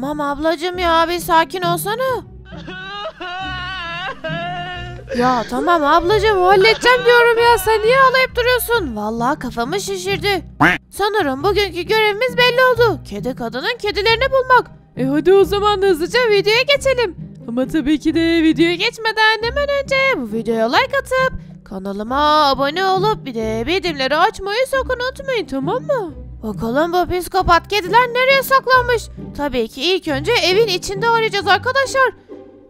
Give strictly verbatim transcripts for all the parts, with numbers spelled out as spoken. Tamam ablacığım ya, bir sakin olsana. Ya tamam ablacığım, halledeceğim diyorum ya, sen niye ağlayıp duruyorsun? Vallahi kafamı şişirdi. Sanırım bugünkü görevimiz belli oldu. Kedi kadının kedilerini bulmak. E hadi o zaman hızlıca videoya geçelim. Ama tabii ki de videoya geçmeden hemen önce bu videoya like atıp kanalıma abone olup bir de bildirimleri açmayı sakın unutmayın, tamam mı? Bakalım bu psikopat kediler nereye saklanmış? Tabii ki ilk önce evin içinde arayacağız arkadaşlar.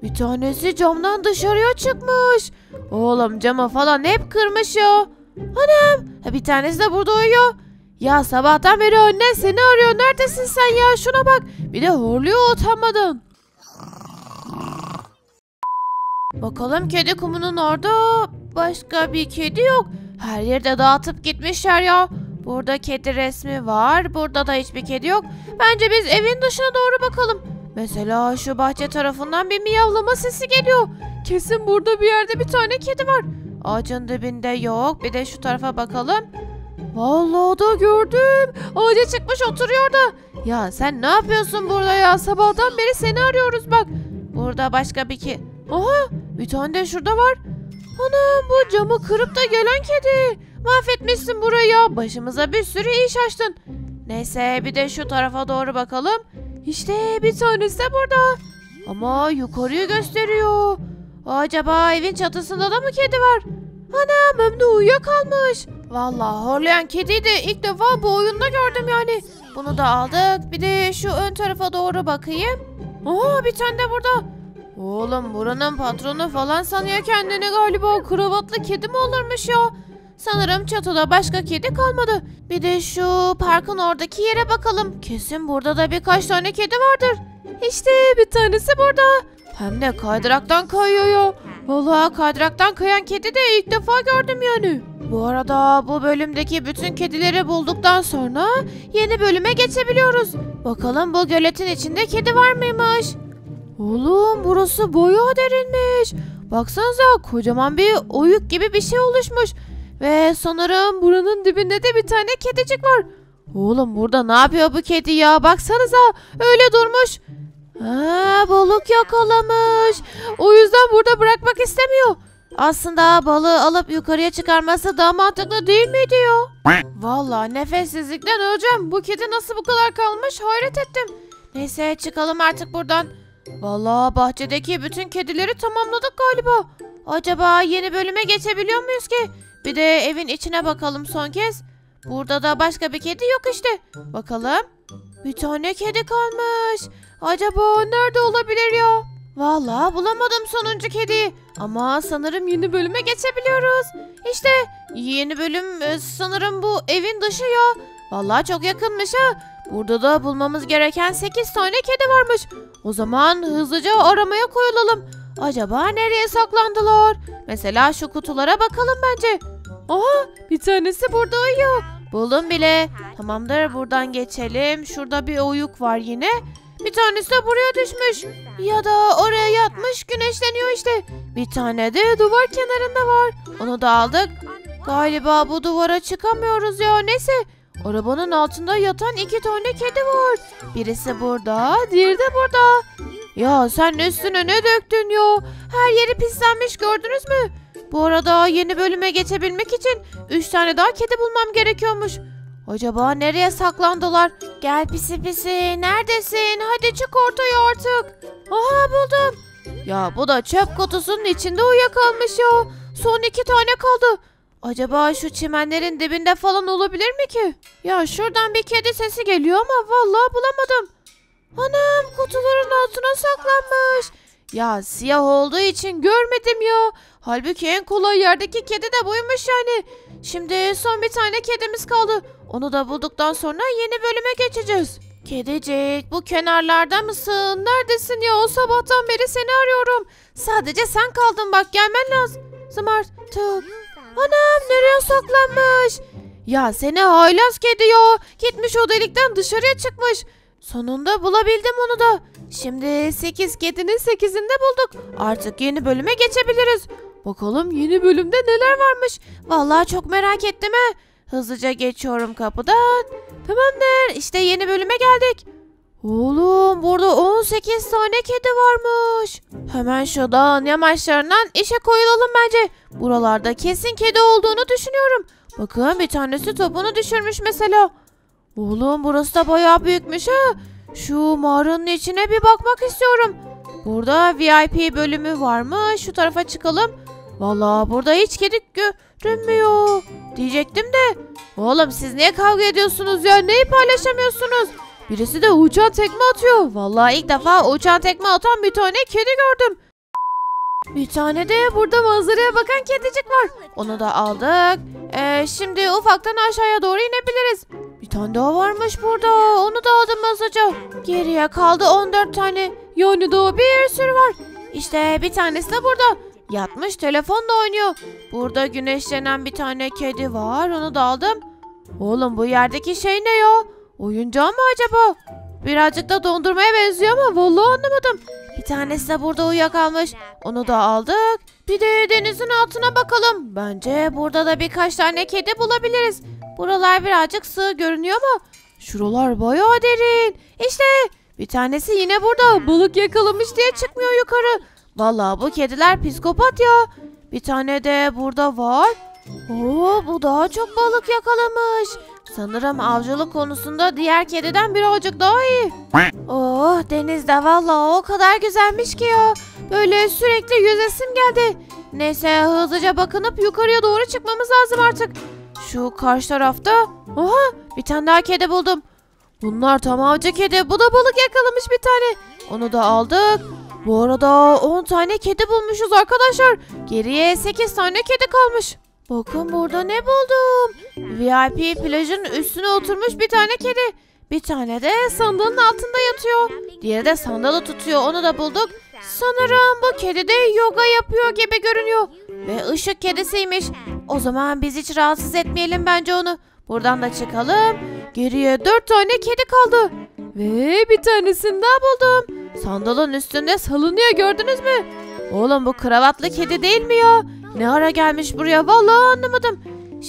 Bir tanesi camdan dışarıya çıkmış. Oğlum cama falan hep kırmış ya. Anam, bir tanesi de burada uyuyor. Ya sabahtan beri anne seni arıyor, neredesin sen ya, şuna bak. Bir de horluyor utanmadan. Bakalım kedi kumunun orada başka bir kedi yok. Her yerde dağıtıp gitmişler ya. Burada kedi resmi var. Burada da hiçbir kedi yok. Bence biz evin dışına doğru bakalım. Mesela şu bahçe tarafından bir miyavlama sesi geliyor. Kesin burada bir yerde bir tane kedi var. Ağacın dibinde yok. Bir de şu tarafa bakalım. Vallahi da gördüm. Ağaca çıkmış oturuyor da. Ya sen ne yapıyorsun burada ya? Sabahtan beri seni arıyoruz bak. Burada başka bir kedi. Aha, bir tane de şurada var. Anam, bu camı kırıp da gelen kedi. Mahvetmişsin burayı ya. Başımıza bir sürü iş açtın. Neyse, bir de şu tarafa doğru bakalım. İşte bir tanesi de burada. Ama yukarıyı gösteriyor. Acaba evin çatısında da mı kedi var? Anam, hem de uyuyakalmış. Vallahi horlayan kediyi de ilk defa bu oyunda gördüm yani. Bunu da aldık. Bir de şu ön tarafa doğru bakayım. Aha, bir tane de burada. Oğlum buranın patronu falan sanıyor kendini galiba. Kravatlı kedi mi olurmuş ya? Sanırım çatıda başka kedi kalmadı. Bir de şu parkın oradaki yere bakalım. Kesin burada da birkaç tane kedi vardır. İşte bir tanesi burada. Hem de kaydıraktan kayıyor ya. Vallahi kaydıraktan kayan kedi de ilk defa gördüm yani. Bu arada bu bölümdeki bütün kedileri bulduktan sonra yeni bölüme geçebiliyoruz. Bakalım bu göletin içinde kedi var mıymış? Oğlum burası bayağı derinmiş. Baksanıza, kocaman bir oyuk gibi bir şey oluşmuş. Ve sanırım buranın dibinde de bir tane kedicik var. Oğlum burada ne yapıyor bu kedi ya? Baksanıza öyle durmuş. Ha, balık yakalamış. O yüzden burada bırakmak istemiyor. Aslında balığı alıp yukarıya çıkarması daha mantıklı değil mi diyor. Vallahi nefessizlikten öleceğim. Bu kedi nasıl bu kadar kalmış, hayret ettim. Neyse çıkalım artık buradan. Vallahi bahçedeki bütün kedileri tamamladık galiba. Acaba yeni bölüme geçebiliyor muyuz ki? Bir de evin içine bakalım son kez. Burada da başka bir kedi yok işte. Bakalım. Bir tane kedi kalmış. Acaba nerede olabilir ya? Vallahi bulamadım sonuncu kediyi. Ama sanırım yeni bölüme geçebiliyoruz. İşte yeni bölüm sanırım bu evin dışı ya. Vallahi çok yakınmış ha. Burada da bulmamız gereken sekiz tane kedi varmış. O zaman hızlıca aramaya koyulalım. Acaba nereye saklandılar? Mesela şu kutulara bakalım bence. Aha, bir tanesi burada uyuyor. Buldum bile. Tamamdır, buradan geçelim. Şurada bir oyuk var yine. Bir tanesi de buraya düşmüş. Ya da oraya yatmış güneşleniyor işte. Bir tane de duvar kenarında var. Onu da aldık. Galiba bu duvara çıkamıyoruz ya, neyse. Arabanın altında yatan iki tane kedi var. Birisi burada, diğeri de burada. Ya sen üstüne ne döktün ya? Her yeri pislenmiş, gördünüz mü? Bu arada yeni bölüme geçebilmek için üç tane daha kedi bulmam gerekiyormuş. Acaba nereye saklandılar? Gel pisi pisi, neredesin? Hadi çık ortaya artık. Aha, buldum. Ya bu da çöp kutusunun içinde uyuyakalmış ya. Son iki tane kaldı. Acaba şu çimenlerin dibinde falan olabilir mi ki? Ya şuradan bir kedi sesi geliyor ama vallahi bulamadım. Anam, kutuların altına saklanmış. Ya siyah olduğu için görmedim ya. Halbuki en kolay yerdeki kedi de buymuş yani. Şimdi son bir tane kedimiz kaldı. Onu da bulduktan sonra yeni bölüme geçeceğiz. Kedicik, bu kenarlarda mısın? Neredesin ya? O sabahtan beri seni arıyorum. Sadece sen kaldın, bak gelmen lazım. Zımart tık. Anam, nereye saklanmış? Ya seni haylaz kedi ya. Gitmiş o delikten dışarıya çıkmış. Sonunda bulabildim onu da. Şimdi sekiz kedinin sekizini de bulduk. Artık yeni bölüme geçebiliriz. Bakalım yeni bölümde neler varmış. Vallahi çok merak ettim he. Hızlıca geçiyorum kapıdan. Tamamdır, işte yeni bölüme geldik. Oğlum burada on sekiz tane kedi varmış. Hemen şuradan yamaçlarından işe koyulalım bence. Buralarda kesin kedi olduğunu düşünüyorum. Bakın bir tanesi topunu düşürmüş mesela. Oğlum burası da bayağı büyükmüş ha. Şu mağaranın içine bir bakmak istiyorum. Burada V I P bölümü var mı? Şu tarafa çıkalım. Vallahi burada hiç kedi görünmüyor diyecektim de. Oğlum siz niye kavga ediyorsunuz ya? Neyi paylaşamıyorsunuz? Birisi de uçan tekme atıyor. Vallahi ilk defa uçan tekme atan bir tane kedi gördüm. Bir tane de burada manzaraya bakan kedicik var. Onu da aldık. Ee, şimdi ufaktan aşağıya doğru inebiliriz. Bir tane daha varmış burada. Onu da aldım hızlıca. Geriye kaldı on dört tane. Yani daha bir sürü var. İşte bir tanesi de burada. Yatmış telefonla oynuyor. Burada güneşlenen bir tane kedi var. Onu da aldım. Oğlum bu yerdeki şey ne ya? Oyuncağı mı acaba? Birazcık da dondurmaya benziyor ama vallahi anlamadım. Bir tanesi de burada uyuyakalmış. Onu da aldık. Bir de denizin altına bakalım. Bence burada da birkaç tane kedi bulabiliriz. Buralar birazcık sığ görünüyor ama şuralar bayağı derin. İşte bir tanesi yine burada. Balık yakalamış diye çıkmıyor yukarı. Vallahi bu kediler psikopat ya. Bir tane de burada var. Oo, bu daha çok balık yakalamış. Sanırım avcılık konusunda diğer kediden birazcık daha iyi. Oh, denizde vallahi o kadar güzelmiş ki ya. Böyle sürekli yüzesim geldi. Neyse hızlıca bakınıp yukarıya doğru çıkmamız lazım artık. Şu karşı tarafta. Oha, bir tane daha kedi buldum. Bunlar tam avcı kedi. Bu da balık yakalamış bir tane. Onu da aldık. Bu arada on tane kedi bulmuşuz arkadaşlar. Geriye sekiz tane kedi kalmış. Bakın burada ne buldum. V I P plajın üstüne oturmuş bir tane kedi. Bir tane de sandalın altında yatıyor. Diğeri de sandalı tutuyor. Onu da bulduk. Sanırım bu kedi de yoga yapıyor gibi görünüyor. Ve ışık kedisiymiş. O zaman biz hiç rahatsız etmeyelim bence onu. Buradan da çıkalım. Geriye dört tane kedi kaldı. Ve bir tanesini daha buldum. Sandalın üstünde salınıyor, gördünüz mü? Oğlum bu kravatlı kedi değil mi ya? Ne ara gelmiş buraya vallahi anlamadım.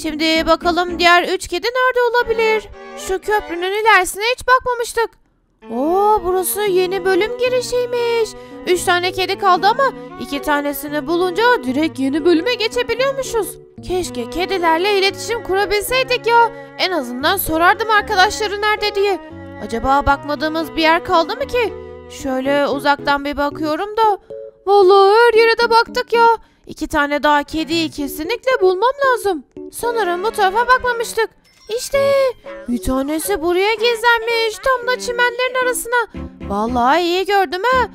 Şimdi bakalım diğer üç kedi nerede olabilir? Şu köprünün ilerisine hiç bakmamıştık. Oo, burası yeni bölüm girişiymiş. üç tane kedi kaldı ama iki tanesini bulunca direkt yeni bölüme geçebiliyormuşuz. Keşke kedilerle iletişim kurabilseydik ya. En azından sorardım arkadaşları nerede diye. Acaba bakmadığımız bir yer kaldı mı ki? Şöyle uzaktan bir bakıyorum da. Vallahi her yere de baktık ya. İki tane daha kediyi kesinlikle bulmam lazım. Sanırım bu tarafa bakmamıştık. İşte bir tanesi buraya gizlenmiş. Tam da çimenlerin arasına. Vallahi iyi gördüm ha.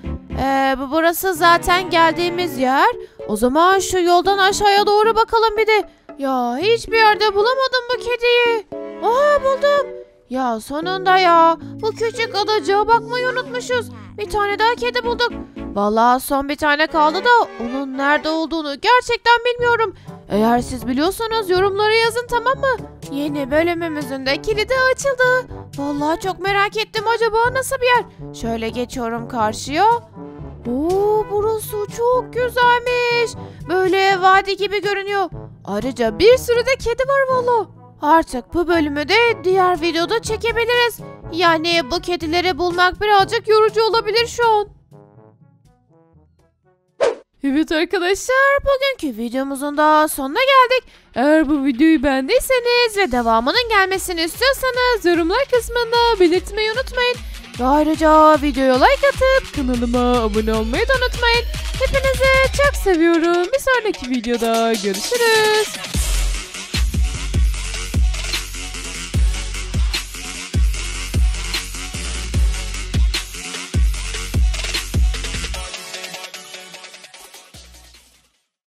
Ee, burası zaten geldiğimiz yer. O zaman şu yoldan aşağıya doğru bakalım bir de. Ya hiçbir yerde bulamadım bu kediyi. Aha, buldum. Ya sonunda ya. Bu küçük adacığa bakmayı unutmuşuz. Bir tane daha kedi bulduk. Vallahi son bir tane kaldı da onun nerede olduğunu gerçekten bilmiyorum. Eğer siz biliyorsanız yorumlara yazın, tamam mı? Yeni bölümümüzün de kilidi açıldı. Vallahi çok merak ettim, acaba nasıl bir yer? Şöyle geçiyorum karşıya. Oo, burası çok güzelmiş. Böyle vadi gibi görünüyor. Ayrıca bir sürü de kedi var vallahi. Artık bu bölümü de diğer videoda çekebiliriz. Yani bu kedileri bulmak birazcık yorucu olabilir şu an. Evet arkadaşlar, bugünkü videomuzun da sonuna geldik. Eğer bu videoyu beğendiyseniz ve devamının gelmesini istiyorsanız yorumlar kısmında belirtmeyi unutmayın. Ve ayrıca videoya like atıp kanalıma abone olmayı da unutmayın. Hepinizi çok seviyorum. Bir sonraki videoda görüşürüz.